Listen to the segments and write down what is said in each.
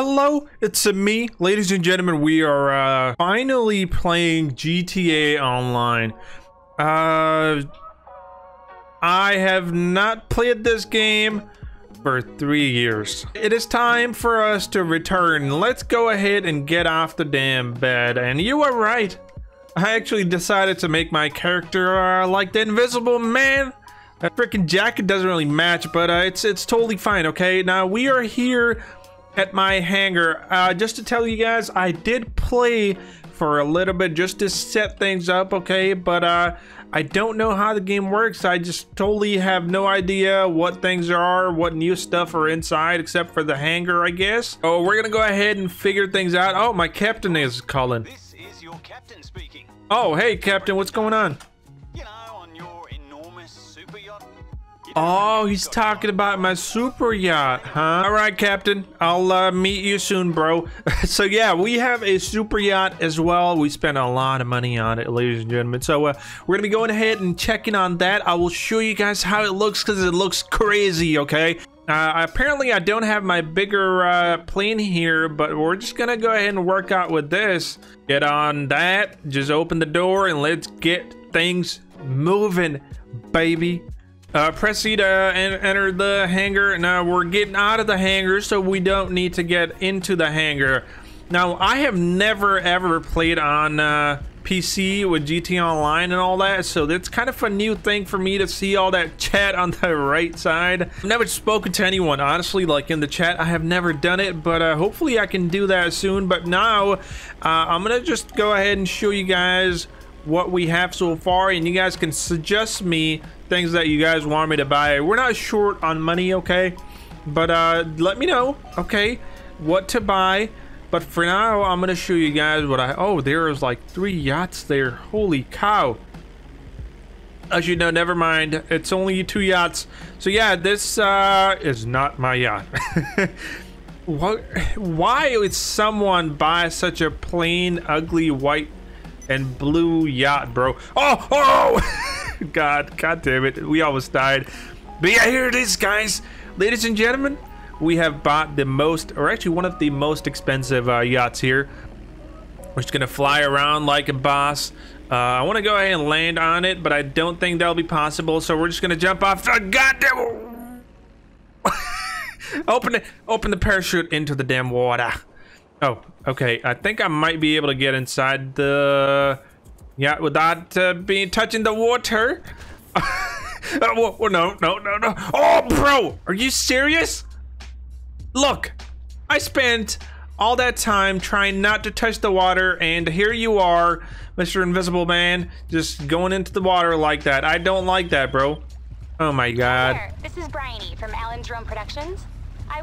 Hello, it's me, ladies and gentlemen. We are finally playing GTA Online. I have not played this game for 3 years. It is time for us to return. Let's go ahead and get off the damn bed. And you are right. I actually decided to make my character like the Invisible Man. That freaking jacket doesn't really match, but it's totally fine. Okay, now we are here at my hangar. Just to tell you guys, I did play for a little bit just to set things up, okay? But I don't know how the game works. I just totally have no idea what things are, what new stuff are inside, except for the hangar, I guess. Oh, we're gonna go ahead and figure things out. Oh, my captain is calling. This is your captain speaking. Oh, hey, captain, what's going on? You know, on your enormous super yacht. Oh, he's talking about my super yacht, huh? All right, Captain, I'll meet you soon, bro. So yeah, we have a super yacht as well. We spent a lot of money on it, ladies and gentlemen. So we're gonna be going ahead and checking on that. I will show you guys how it looks because it looks crazy, okay? Apparently I don't have my bigger plane here, but we're just gonna go ahead and work out with this. Get on that, just open the door and let's get things moving, baby. Press E to enter the hangar. Now we're getting out of the hangar, so we don't need to get into the hangar. Now I have never ever played on PC with GTA Online and all that, so that's kind of a new thing for me to see all that chat on the right side. I've never spoken to anyone, honestly, like in the chat. I have never done it, but hopefully I can do that soon. But now I'm gonna just go ahead and show you guys what we have so far, and you guys can suggest me things that you guys want me to buy. We're not short on money, okay? But let me know, okay, what to buy. But for now, I'm gonna show you guys what I... Oh, there is like 3 yachts there. Holy cow. As you know, never mind, it's only 2 yachts. So yeah, this is not my yacht. What? Why would someone buy such a plain, ugly white and blue yacht, bro? Oh, oh, God damn it, we almost died. But yeah, here it is, guys. Ladies and gentlemen, we have bought the most, or actually one of the most expensive yachts here. We're just gonna fly around like a boss. I wanna go ahead and land on it, but I don't think that'll be possible, so we're just gonna jump off. God damn it. Open the parachute into the damn water. Oh, okay, I think I might be able to get inside the yacht without being touching the water. Oh, no. Oh, bro, are you serious? Look, I spent all that time trying not to touch the water, and here you are, Mr. Invisible Man, just going into the water like that. I don't like that, bro. Oh my God. Hi there. This is Bryony from Allen Drone Productions. I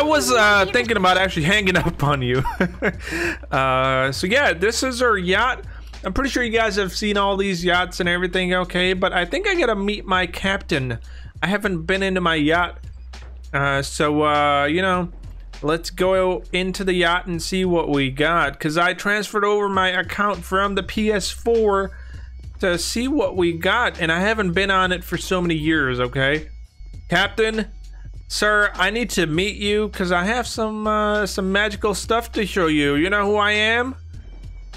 was thinking about actually hanging up on you. So yeah, this is our yacht. I'm pretty sure you guys have seen all these yachts and everything, okay? But I think I gotta meet my captain. I haven't been into my yacht. So you know, let's go into the yacht and see what we got, because I transferred over my account from the PS4 to see what we got, and I haven't been on it for so many years, okay? Captain, sir, I need to meet you because I have some magical stuff to show you. You know who I am?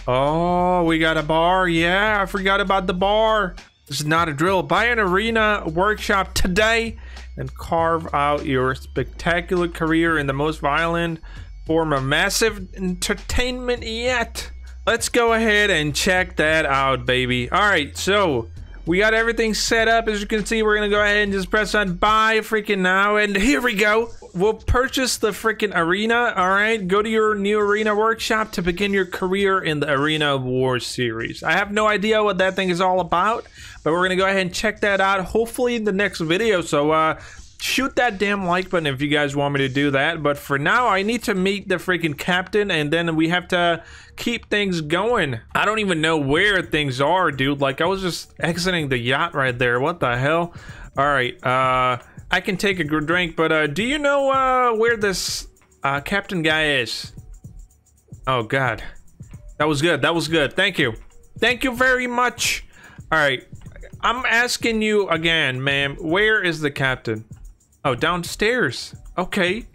Oh, we got a bar. Yeah, I forgot about the bar. This is not a drill. Buy an arena workshop today and carve out your spectacular career in the most violent form of massive entertainment yet. Let's go ahead and check that out, baby. All right, so we got everything set up. As you can see, we're gonna go ahead and just press on buy freaking now, and here we go. We'll purchase the freaking arena. All right, go to your new arena workshop to begin your career in the Arena of War series. I have no idea what that thing is all about, but we're gonna go ahead and check that out, hopefully in the next video. So shoot that damn like button if you guys want me to do that. But for now, I need to meet the freaking captain, and then we have to keep things going. I don't even know where things are, dude. Like, I was just exiting the yacht right there. What the hell? All right, I can take a drink, but do you know where this captain guy is? Oh God, that was good. That was good. Thank you. Thank you very much. All right, I'm asking you again, ma'am, where is the captain? Oh, downstairs. Okay.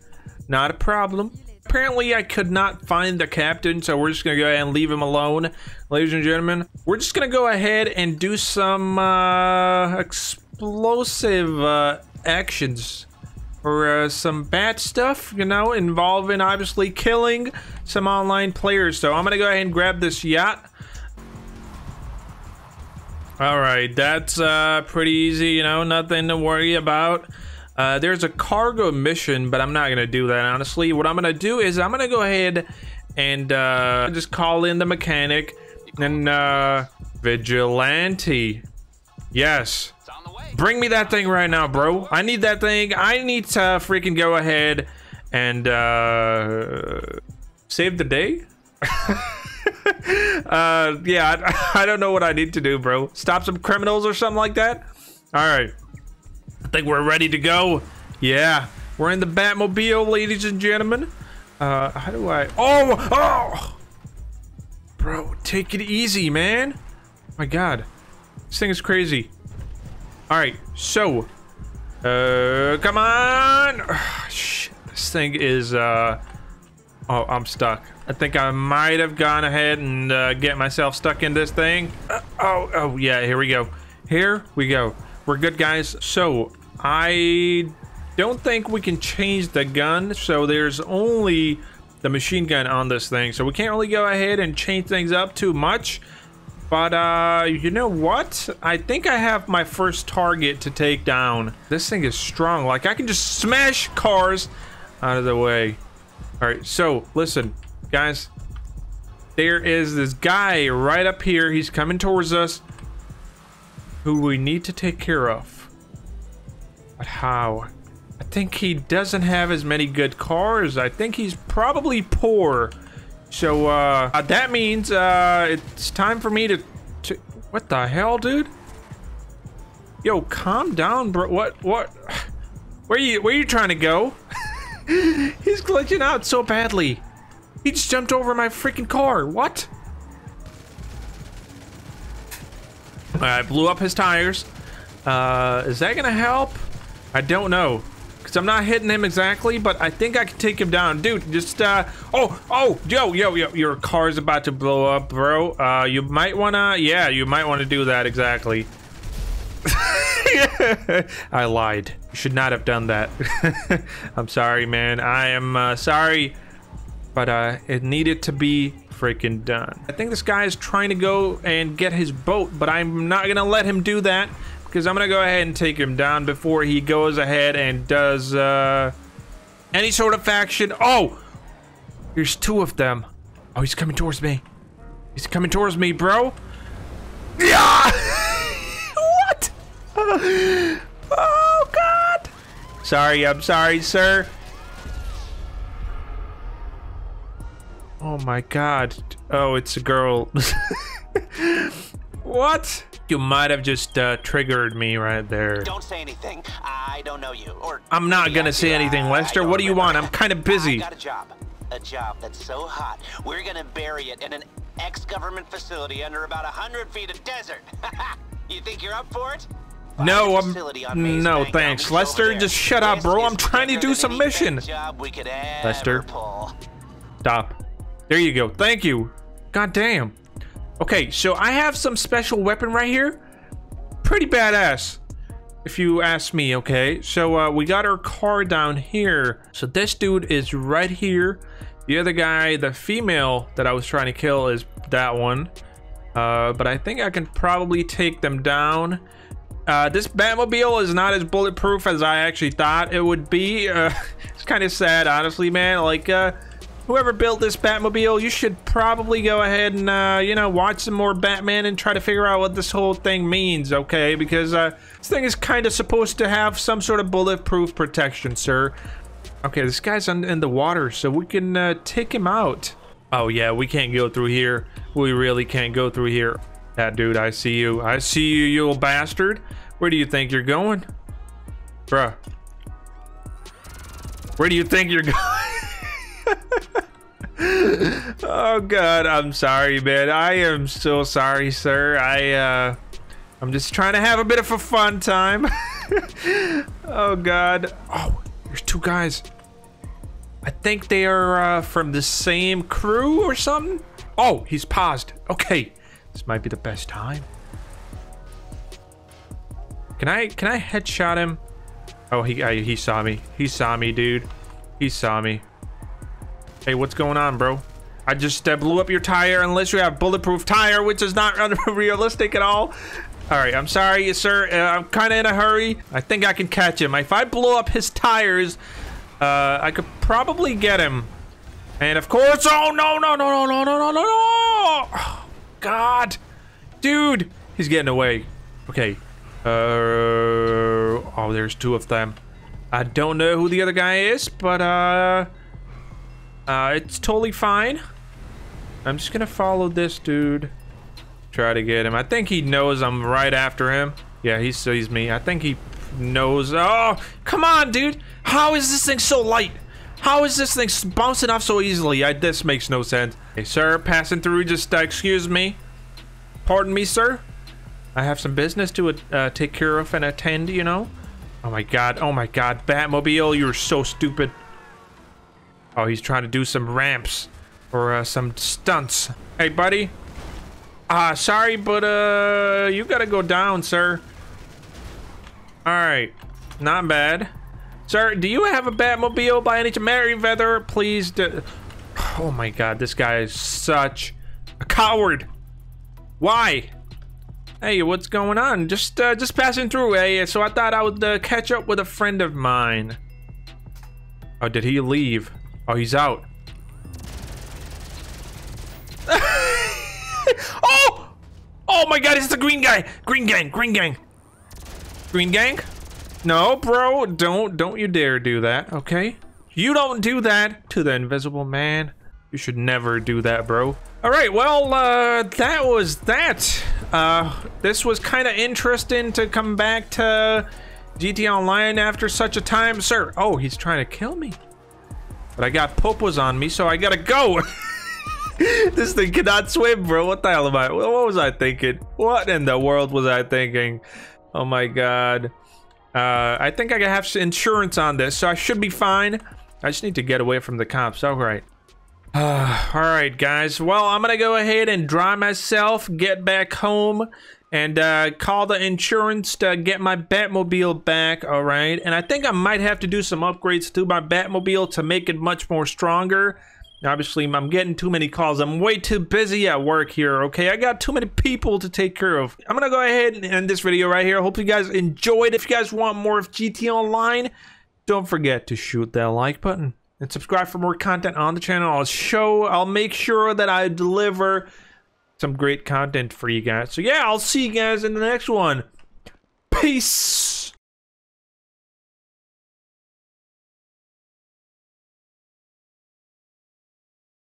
Not a problem. Apparently, I could not find the captain, so we're just gonna go ahead and leave him alone. Ladies and gentlemen, we're just gonna go ahead and do some explosive actions. Or some bad stuff, you know, involving obviously killing some online players. So I'm gonna go ahead and grab this yacht. Alright, that's pretty easy, you know, nothing to worry about. There's a cargo mission, but I'm not gonna do that, honestly. What I'm gonna do is I'm gonna go ahead and just call in the mechanic and vigilante. Yes. Bring me that thing right now, bro. I need that thing. I need to freaking go ahead and save the day. Yeah, I don't know what I need to do, bro. Stop some criminals or something like that. All right, I think we're ready to go. Yeah, we're in the Batmobile, ladies and gentlemen. How do I? Oh, bro, take it easy, man. My God, this thing is crazy. All right, so, come on. Oh, shit, this thing is, oh, I'm stuck. I think I might have gone ahead and get myself stuck in this thing. Oh, yeah, here we go. Here we go. We're good, guys. So, I don't think we can change the gun. So, there's only the machine gun on this thing. So, we can't really go ahead and change things up too much. But, you know what? I think I have my first target to take down. This thing is strong. Like, I can just smash cars out of the way. All right, so, listen, guys. There is this guy right up here. He's coming towards us who we need to take care of. But how? I think he doesn't have as many good cars. I think he's probably poor. So, that means, it's time for me to what the hell, dude? Yo, calm down, bro. What? Where are you trying to go? He's glitching out so badly. He just jumped over my freaking car. What? I blew up his tires. Is that gonna help? I don't know. Because I'm not hitting him exactly, but I think I can take him down. Dude, just, yo, your car's about to blow up, bro. You might want to, yeah, you might want to do that exactly. I lied. You should not have done that. I'm sorry, man. I am sorry, but it needed to be freaking done. I think this guy is trying to go and get his boat, but I'm not going to let him do that. Because I'm going to go ahead and take him down before he goes ahead and does any sort of faction. Oh, there's two of them. Oh, he's coming towards me. He's coming towards me, bro. Yeah. What? Oh, God. Sorry. I'm sorry, sir. Oh, my God. Oh, it's a girl. What? You might have just triggered me right there. Don't say anything. I don't know you. Or I'm not gonna say anything, Lester. What do you want? I'm kind of busy. I got a job that's so hot we're gonna bury it in an ex-government facility under about 100 feet of desert. You think you're up for it? No, I'm no thanks, Lester. Just shut up, bro. I'm trying to do some mission. Lester, stop. There you go. Thank you. God damn. Okay, so I have some special weapon right here. Pretty badass, if you ask me, okay? So we got our car down here. So this dude is right here. The other guy, the female that I was trying to kill is that one. But I think I can probably take them down. This Batmobile is not as bulletproof as I actually thought it would be. It's kind of sad, honestly, man. Like, whoever built this Batmobile, you should probably go ahead and, you know, watch some more Batman and try to figure out what this whole thing means, okay? Because this thing is kind of supposed to have some sort of bulletproof protection, sir. Okay, this guy's in the water, so we can take him out. Oh, yeah, we can't go through here. We really can't go through here. Yeah, dude, I see you. I see you, you old bastard. Where do you think you're going? Bruh. Where do you think you're going? Oh God, I'm sorry, man. I am so sorry, sir. I'm just trying to have a bit of a fun time. Oh God. Oh, there's two guys. I think they are from the same crew or something. Oh, he's paused. Okay, this might be the best time. Can I headshot him? Oh, he saw me. He saw me, dude. He saw me. Hey, what's going on, bro? I just blew up your tire unless you have bulletproof tire, which is not realistic at all. All right, I'm sorry, sir. I'm kind of in a hurry. I think I can catch him. If I blow up his tires, I could probably get him. And of course, oh no. Oh, God, dude, he's getting away. Okay. Oh, there's two of them. I don't know who the other guy is, but it's totally fine. I'm just gonna follow this dude, try to get him. I think he knows I'm right after him. Yeah, he sees me. I think he knows. Oh, come on, dude. How is this thing so light? How is this thing bouncing off so easily? This makes no sense. Hey, sir, passing through. Just excuse me. Pardon me, sir. I have some business to take care of and attend, you know? Oh my God. Oh my God. Batmobile, you're so stupid. Oh, he's trying to do some ramps or some stunts. Hey, buddy. Sorry, but you gotta go down, sir. All right. Not bad. Sir, do you have a Batmobile by any chance? Mary Feather, please. Oh my God. This guy is such a coward. Why? Hey, what's going on? Just passing through. Hey, so I thought I would catch up with a friend of mine. Oh, did he leave? Oh, he's out. Oh! Oh my God, it's the green guy. Green gang, green gang. Green gang? No, bro, don't you dare do that, okay? You don't do that to the Invisible Man. You should never do that, bro. All right, well, that was that. This was kind of interesting to come back to GTA Online after such a time. Sir, oh, he's trying to kill me. But I got popos on me, so I gotta go. This thing cannot swim, bro. What the hell am I? What was I thinking? What in the world was I thinking? Oh my God. I think I have insurance on this, so I should be fine. I just need to get away from the cops. All right. All right, guys. Well, I'm gonna go ahead and dry myself, get back home, and call the insurance to get my Batmobile back. All right, and I think I might have to do some upgrades to my Batmobile to make it much more stronger. Obviously, I'm getting too many calls. I'm way too busy at work here. Okay, I got too many people to take care of. I'm gonna go ahead and end this video right here. Hope you guys enjoyed. If you guys want more of GTA Online, don't forget to shoot that like button and subscribe for more content on the channel. I'll make sure that I deliver some great content for you guys. So yeah, I'll see you guys in the next one. Peace.